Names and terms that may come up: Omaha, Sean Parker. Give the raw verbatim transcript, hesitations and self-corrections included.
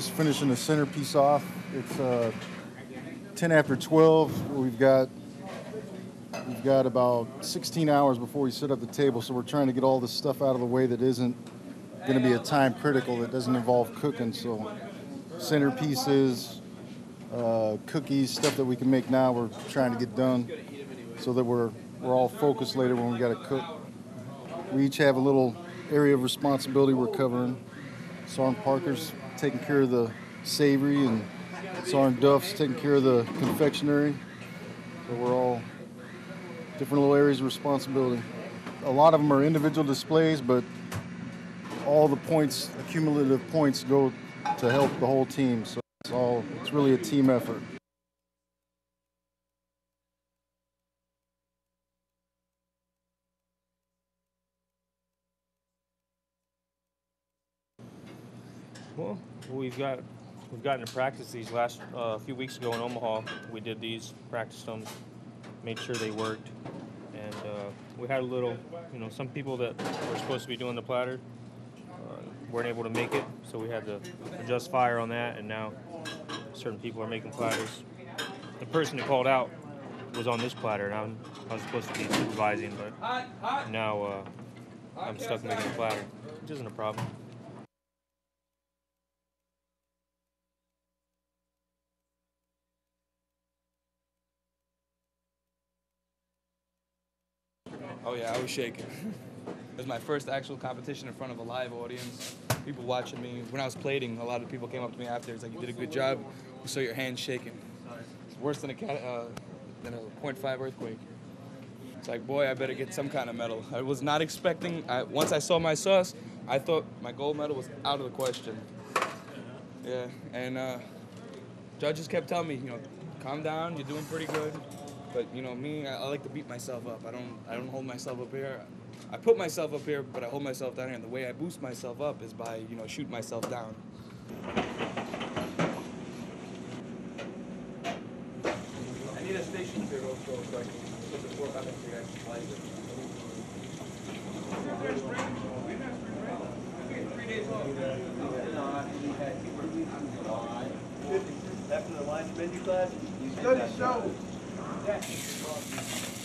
Just finishing the centerpiece off. It's uh, ten after twelve. We've got we've got about sixteen hours before we set up the table, so we're trying to get all this stuff out of the way that isn't going to be a time critical, that doesn't involve cooking. So centerpieces, uh, cookies, stuff that we can make now. We're trying to get done so that we're we're all focused later when we got to cook. We each have a little area of responsibility we're covering. Sean Parker's taking care of the savory, and Sergeant Duff's taking care of the confectionery. So we're all different little areas of responsibility. A lot of them are individual displays, but all the points, accumulative points, go to help the whole team. So it's all, it's really a team effort. Well, we've got we've gotten to practice these last a uh, few weeks ago in Omaha. We did these, practiced them, made sure they worked, and uh, we had a little, you know, some people that were supposed to be doing the platter uh, weren't able to make it, so we had to adjust fire on that. And now certain people are making platters. The person who called out was on this platter, and I'm, I was supposed to be supervising, but now uh, I'm stuck making a platter, which isn't a problem. Oh yeah, I was shaking. It was my first actual competition in front of a live audience. People watching me. When I was plating, a lot of people came up to me after. It's like, you did a good job. We saw your hands shaking. It's worse than a uh, than a point five earthquake. It's like, boy, I better get some kind of medal. I was not expecting. I, once I saw my sauce, I thought my gold medal was out of the question. Yeah, and uh, judges kept telling me, you know, calm down. You're doing pretty good. But you know me, I, I like to beat myself up. I don't, I don't hold myself up here. I put myself up here, but I hold myself down here. And the way I boost myself up is by, you know, shooting myself down. I need a station here real quick, so I can put the fork up if you guys like it. Three days off. After the lunch menu class, you study show. Yeah.